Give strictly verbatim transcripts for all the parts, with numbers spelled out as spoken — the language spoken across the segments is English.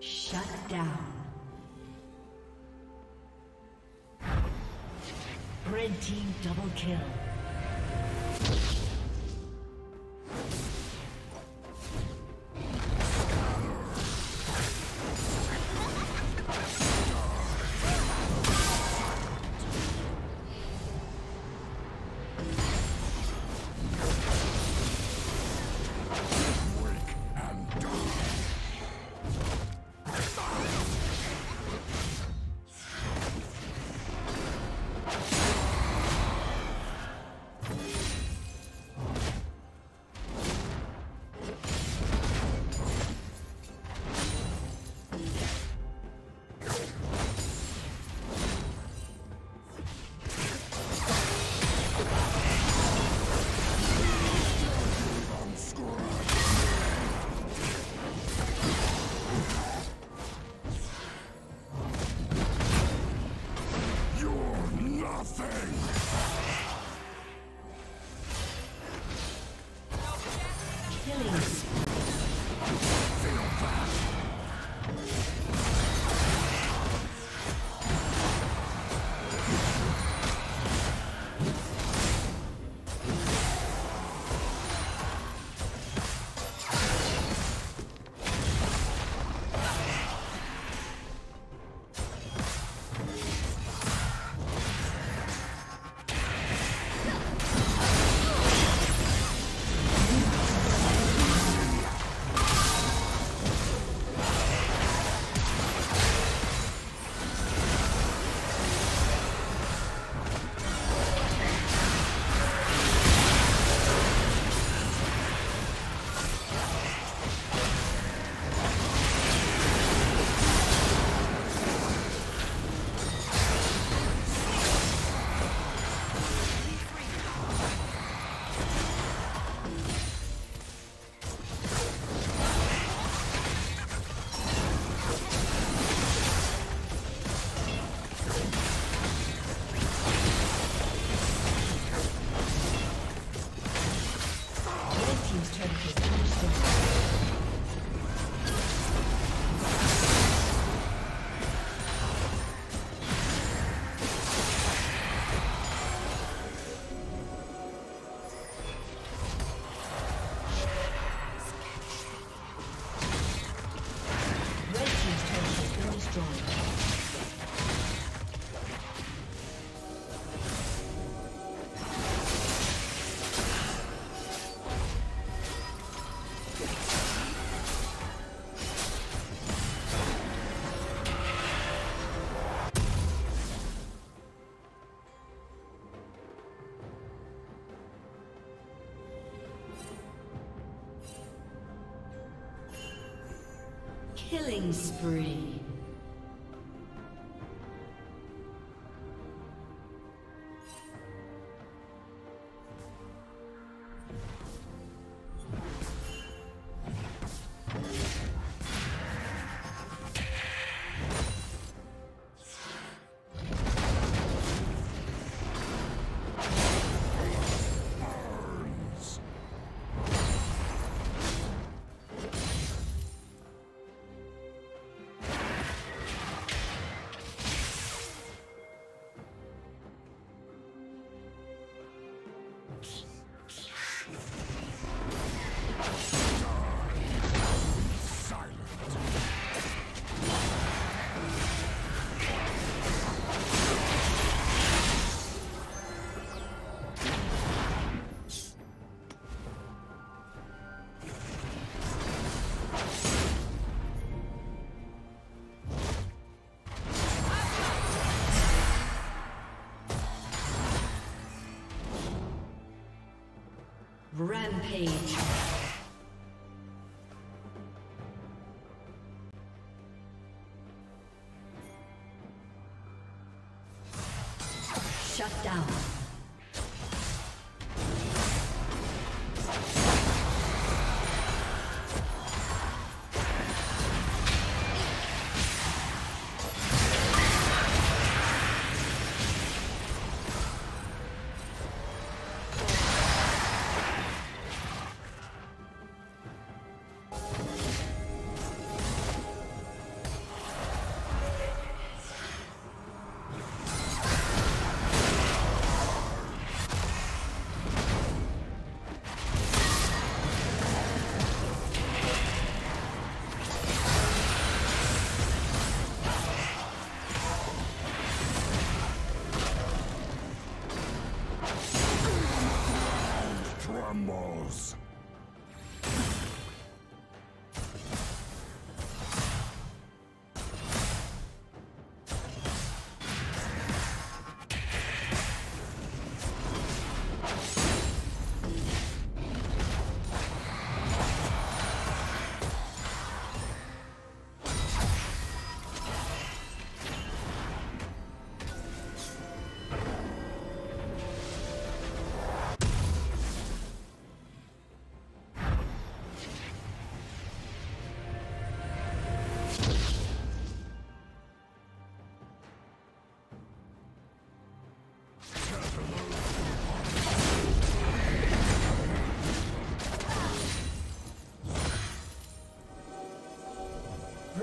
Shut down. Red team double kill. Killing spree. Rampage. Shut down.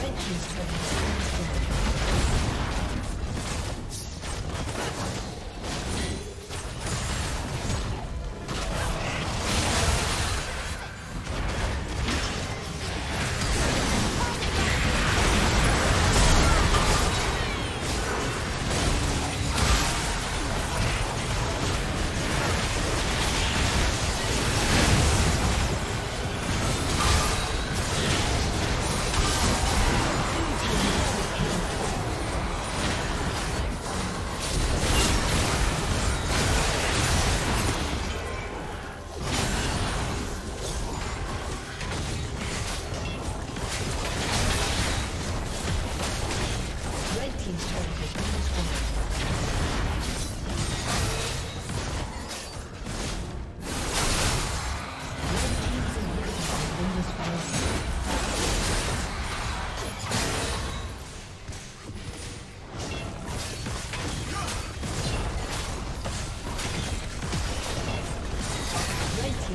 Red team's turret has been you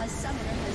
A summoner